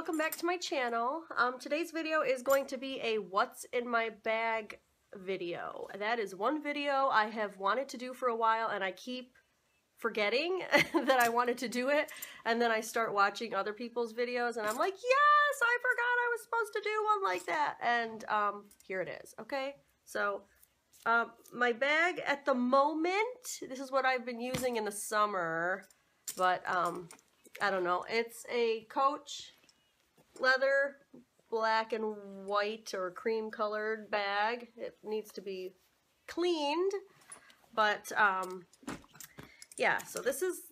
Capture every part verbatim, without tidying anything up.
welcome back to my channel. Um, today's video is going to be a what's in my bag video. That is one video I have wanted to do for a while and I keep forgetting that I wanted to do it, and then I start watching other people's videos and I'm like, yes, I forgot I was supposed to do one like that, and um, here it is. Okay, so um, my bag at the moment, this is what I've been using in the summer, but um, I don't know, it's a Coach leather black and white or cream colored bag. It needs to be cleaned, but um, yeah, so this is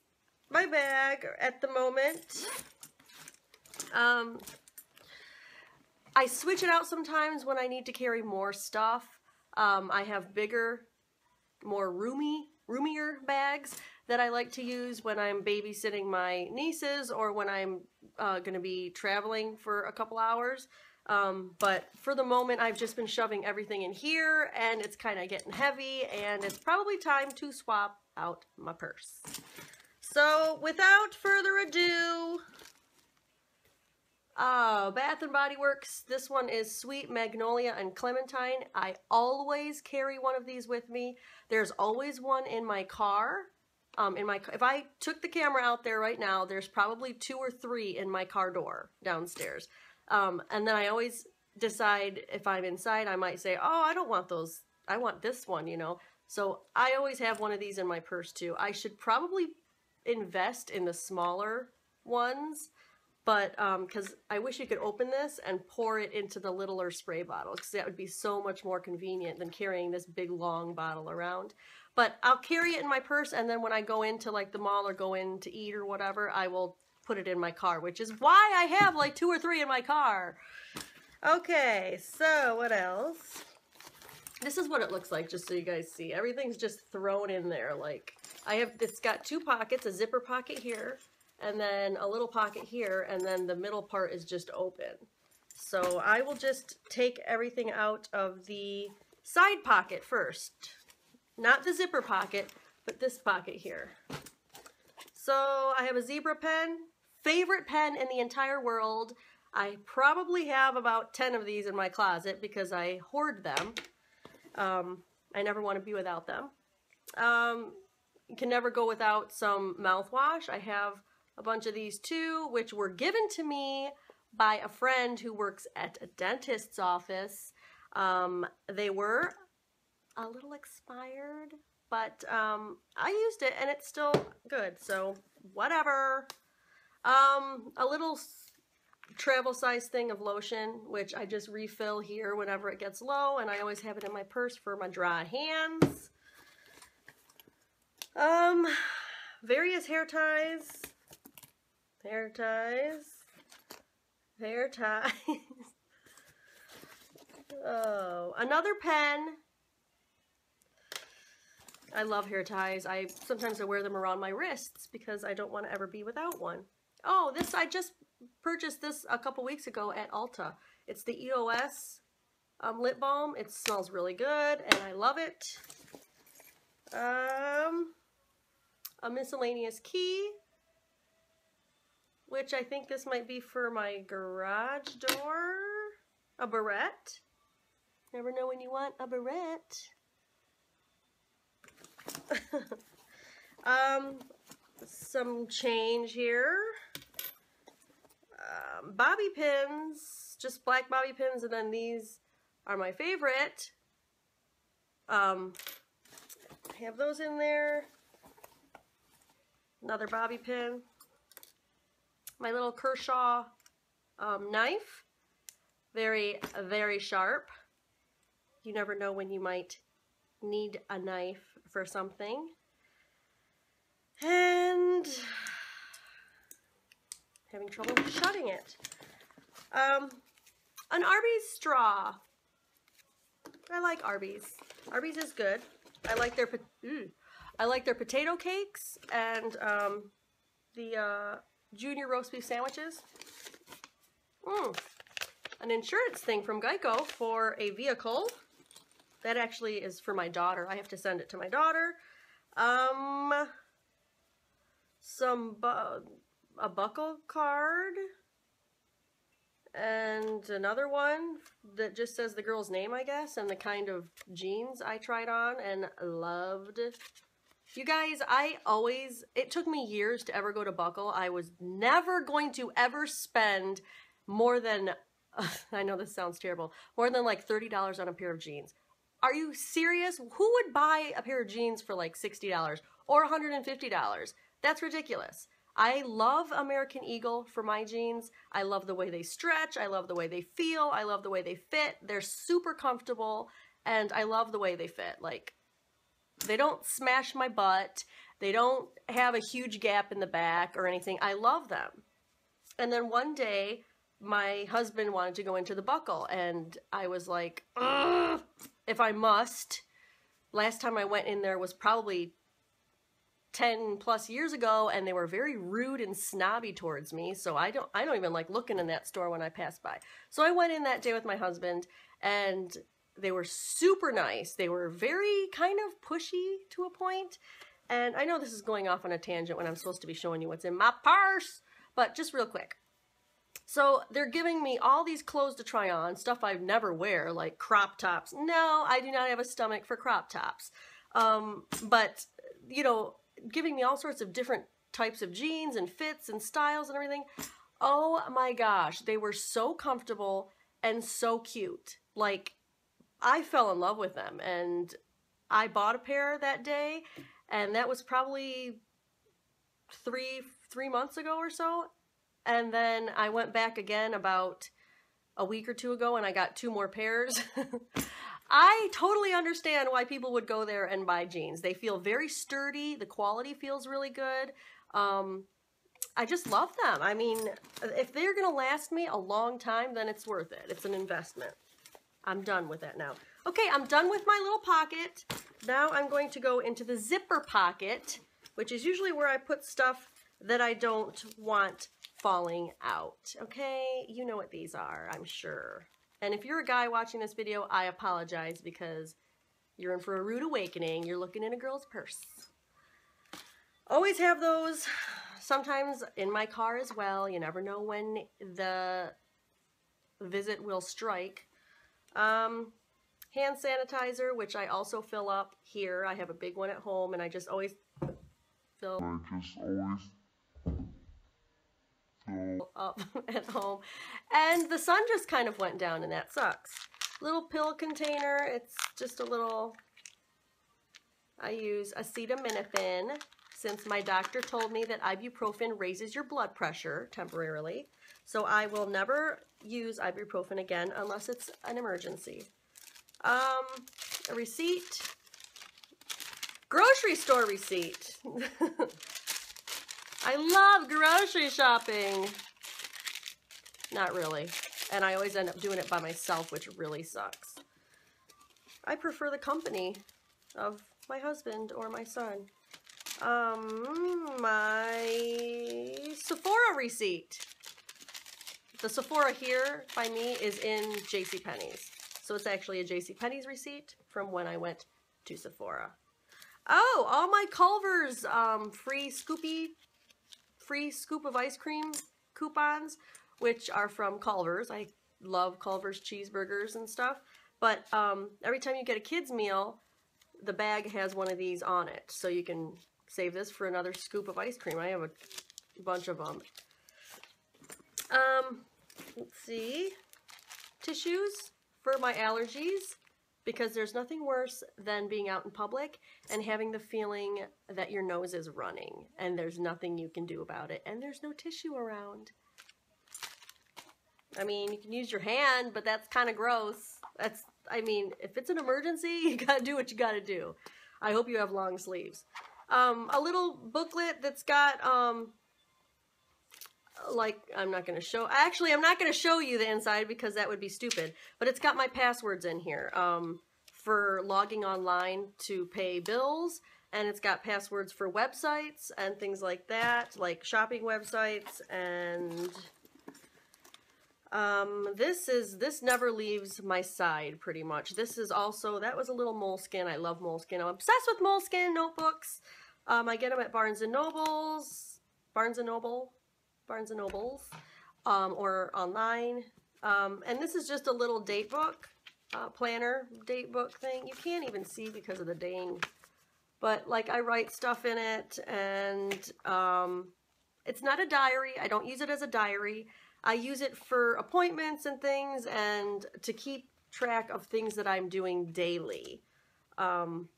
my bag at the moment. Um, I switch it out sometimes when I need to carry more stuff. Um, I have bigger, more roomy, roomier bags that I like to use when I'm babysitting my nieces or when I'm uh, gonna be traveling for a couple hours. Um, but for the moment, I've just been shoving everything in here and it's kind of getting heavy and it's probably time to swap out my purse. So without further ado, uh, Bath and Body Works. This one is Sweet Magnolia and Clementine. I always carry one of these with me. There's always one in my car. Um, in my, if I took the camera out there right now, there's probably two or three in my car door downstairs. Um, and then I always decide if I'm inside, I might say, oh, I don't want those. I want this one, you know. So I always have one of these in my purse too. I should probably invest in the smaller ones, but um, because I wish you could open this and pour it into the littler spray bottle, because that would be so much more convenient than carrying this big long bottle around. But I'll carry it in my purse, and then when I go into like the mall or go in to eat or whatever, I will put it in my car, which is why I have like two or three in my car. Okay, so what else? This is what it looks like, just so you guys see. Everything's just thrown in there. Like I have, it's got two pockets, a zipper pocket here, and then a little pocket here, and then the middle part is just open. So I will just take everything out of the side pocket first. Not the zipper pocket, but this pocket here. So I have a Zebra pen, favorite pen in the entire world. I probably have about ten of these in my closet because I hoard them. Um, I never want to be without them. Um, you can never go without some mouthwash. I have a bunch of these too, which were given to me by a friend who works at a dentist's office. Um, they were a little expired, but um, I used it and it's still good, so whatever. Um, a little travel size thing of lotion, which I just refill here whenever it gets low, and I always have it in my purse for my dry hands. Um, various hair ties, hair ties, hair ties. Oh, another pen. I love hair ties. I sometimes I wear them around my wrists because I don't want to ever be without one. Oh, this, I just purchased this a couple weeks ago at Ulta. It's the E O S um, lip balm. It smells really good and I love it. Um, a miscellaneous key, which I think this might be for my garage door. A barrette. Never know when you want a barrette. um, some change here, um, bobby pins, just black bobby pins, and then these are my favorite. um, I have those in there, another bobby pin, my little Kershaw um, knife, very, very sharp. You never know when you might need a knife for something. And having trouble shutting it. Um, an Arby's straw. I like Arby's. Arby's is good. I like their po Ooh. I like their potato cakes and um, the uh, junior roast beef sandwiches. Mm. An insurance thing from Geico for a vehicle. That actually is for my daughter. I have to send it to my daughter. Um, some bu a buckle card. and another one that just says the girl's name, I guess, and the kind of jeans I tried on and loved. You guys, I always, it took me years to ever go to Buckle. I was never going to ever spend more than, uh, I know this sounds terrible, more than like thirty dollars on a pair of jeans. Are you serious? Who would buy a pair of jeans for like sixty dollars or one hundred fifty dollars? That's ridiculous. I love American Eagle for my jeans. I love the way they stretch. I love the way they feel. I love the way they fit. They're super comfortable and I love the way they fit. Like, they don't smash my butt. They don't have a huge gap in the back or anything. I love them. And then one day, my husband wanted to go into the Buckle and I was like, ugh, if I must. Last time I went in there was probably ten plus years ago and they were very rude and snobby towards me, so I don't I don't even like looking in that store when I pass by. So I went in that day with my husband and they were super nice. They were very kind of pushy to a point. And I know this is going off on a tangent when I'm supposed to be showing you what's in my purse, but just real quick. So they're giving me all these clothes to try on, stuff I'd never wear, like crop tops. No, I do not have a stomach for crop tops. Um, but, you know, giving me all sorts of different types of jeans and fits and styles and everything. Oh my gosh, they were so comfortable and so cute. Like, I fell in love with them and I bought a pair that day, and that was probably three three months ago or so. And then I went back again about a week or two ago and I got two more pairs. I totally understand why people would go there and buy jeans. They feel very sturdy. The quality feels really good. Um, I just love them. I mean, if they're going to last me a long time, then it's worth it. It's an investment. I'm done with that now. Okay, I'm done with my little pocket. Now I'm going to go into the zipper pocket, which is usually where I put stuff that I don't want falling out. Okay, you know what these are, I'm sure. And if you're a guy watching this video, I apologize because you're in for a rude awakening. You're looking in a girl's purse. Always have those, sometimes in my car as well. You never know when the visit will strike. Um, hand sanitizer, which I also fill up here. I have a big one at home and I just always fill I just always up at home, and the sun just kind of went down and that sucks. Little pill container, it's just a little, I use acetaminophen since my doctor told me that ibuprofen raises your blood pressure temporarily, so I will never use ibuprofen again unless it's an emergency. Um, a receipt, grocery store receipt. I love grocery shopping. Not really. And I always end up doing it by myself, which really sucks. I prefer the company of my husband or my son. Um, my Sephora receipt. The Sephora here by me is in JCPenney's. So it's actually a JCPenney's receipt from when I went to Sephora. Oh, all my Culver's um, free scoopy free scoop of ice cream coupons, which are from Culver's. I love Culver's cheeseburgers and stuff, but um, every time you get a kid's meal, the bag has one of these on it, so you can save this for another scoop of ice cream. I have a bunch of them. Um, let's see, tissues for my allergies, because there's nothing worse than being out in public and having the feeling that your nose is running and there's nothing you can do about it and there's no tissue around. I mean, you can use your hand, but that's kind of gross. That's, I mean, if it's an emergency, you gotta do what you gotta do. I hope you have long sleeves. Um, a little booklet that's got, um, like, I'm not going to show, actually, I'm not going to show you the inside because that would be stupid, but it's got my passwords in here um, for logging online to pay bills, and it's got passwords for websites and things like that, like shopping websites, and um, this is, this never leaves my side, pretty much. This is also, that was a little Moleskin. I love Moleskin. I'm obsessed with Moleskin notebooks. Um, I get them at Barnes and Nobles, Barnes and Noble, Barnes and Nobles, um, or online. Um, and this is just a little date book, uh, planner date book thing. You can't even see because of the dang, but like I write stuff in it, and um, it's not a diary. I don't use it as a diary. I use it for appointments and things, and to keep track of things that I'm doing daily. Um,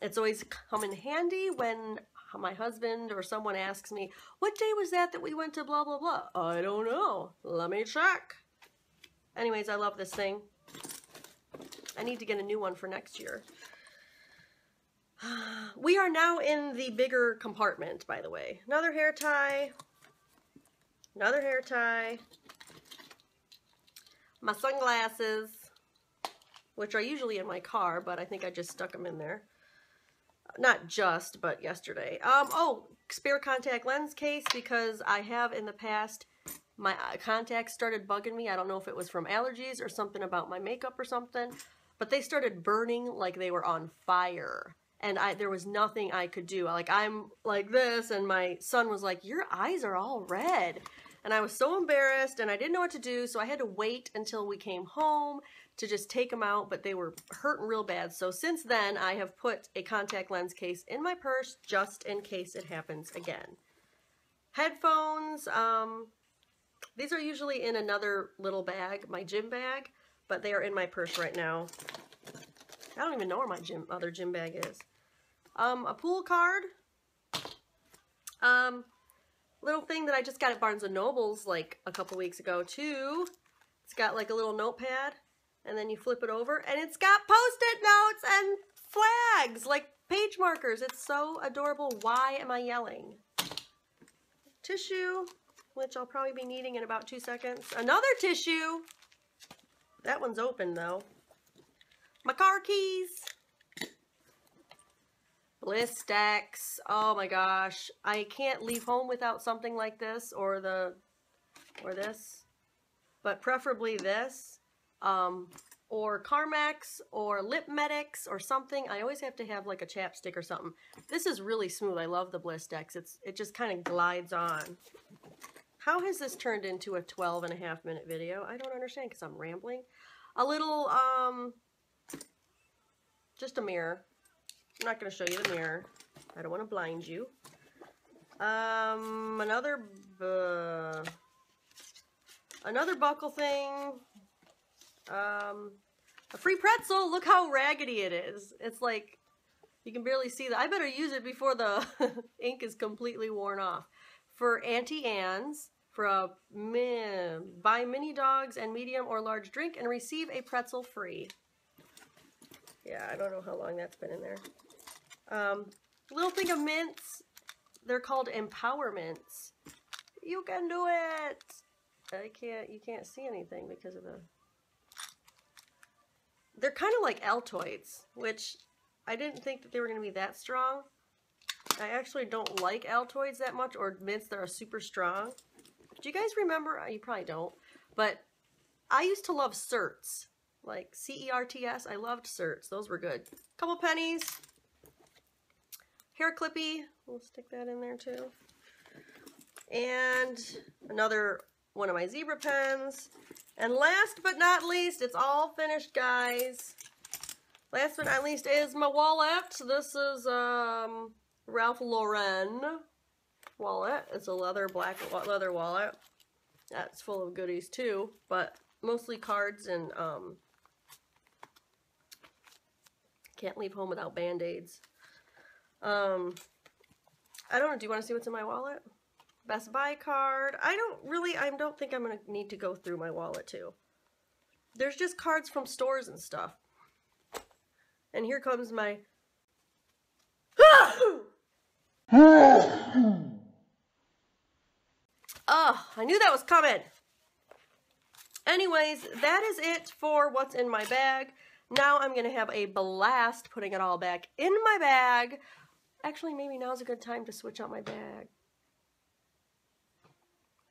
it's always come in handy when my husband or someone asks me, what day was that that we went to blah, blah, blah? I don't know. Let me check. Anyways, I love this thing. I need to get a new one for next year. We are now in the bigger compartment, by the way. Another hair tie. Another hair tie. My sunglasses, which are usually in my car, but I think I just stuck them in there. Not just, but yesterday. Um, oh, spare contact lens case, because I have in the past, my contacts started bugging me. I don't know if it was from allergies or something about my makeup or something, but they started burning like they were on fire. And I, there was nothing I could do. Like, I'm like this, and my son was like, your eyes are all red. And I was so embarrassed, and I didn't know what to do, so I had to wait until we came home to just take them out, but they were hurting real bad. So since then, I have put a contact lens case in my purse just in case it happens again. Headphones. Um, these are usually in another little bag, my gym bag, but they are in my purse right now. I don't even know where my gym, other gym bag is. Um, a pool card. Um... Little thing that I just got at Barnes and Noble's like a couple weeks ago too. It's got like a little notepad, and then you flip it over, and it's got post-it notes and flags, like page markers. It's so adorable. Why am I yelling? Tissue, which I'll probably be needing in about two seconds. Another tissue. That one's open though. My car keys. Blistex. Oh my gosh. I can't leave home without something like this or the, or this, but preferably this, um, or Carmex or Lipmedix or something. I always have to have like a chapstick or something. This is really smooth. I love the Blistex. It's, it just kind of glides on. How has this turned into a twelve and a half minute video? I don't understand because I'm rambling. A little, um, just a mirror. I'm not going to show you the mirror. I don't want to blind you. Um, another, uh, another buckle thing. Um, a free pretzel. Look how raggedy it is. It's like, you can barely see that. I better use it before the ink is completely worn off. For Auntie Anne's, for a min, buy mini dogs and medium or large drink and receive a pretzel free. Yeah, I don't know how long that's been in there. Um, little thing of mints. They're called empowerments. You can do it. I can't, you can't see anything because of the... They're kind of like Altoids, which I didn't think that they were going to be that strong. I actually don't like Altoids that much, or mints that are super strong. Do you guys remember? You probably don't, but I used to love Certs. Like C E R T S. I loved Certs. Those were good. Couple pennies. Hair clippy. We'll stick that in there too. And another one of my Zebra pens. And last but not least, it's all finished, guys. Last but not least is my wallet. This is um, Ralph Lauren wallet. It's a leather, black leather wallet. That's full of goodies too, but mostly cards and um, can't leave home without Band-Aids. Um, I don't know. Do you want to see what's in my wallet? Best Buy card. I don't really, I don't think I'm going to need to go through my wallet too. There's just cards from stores and stuff. And here comes my... Oh, I knew that was coming. Anyways, that is it for what's in my bag. Now I'm going to have a blast putting it all back in my bag. Actually, maybe now's a good time to switch out my bag.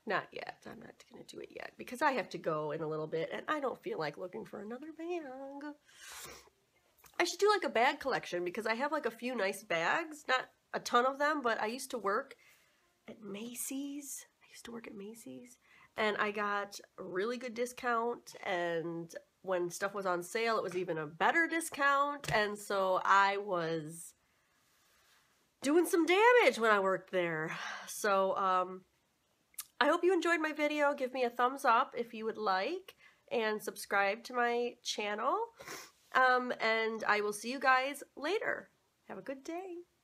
Not yet. I'm not going to do it yet because I have to go in a little bit and I don't feel like looking for another bag. I should do like a bag collection because I have like a few nice bags. Not a ton of them, but I used to work at Macy's. I used to work at Macy's. and I got a really good discount, and when stuff was on sale it was even a better discount, and so I was doing some damage when I worked there. So um, I hope you enjoyed my video. Give me a thumbs up if you would like, and subscribe to my channel, um, and I will see you guys later. Have a good day.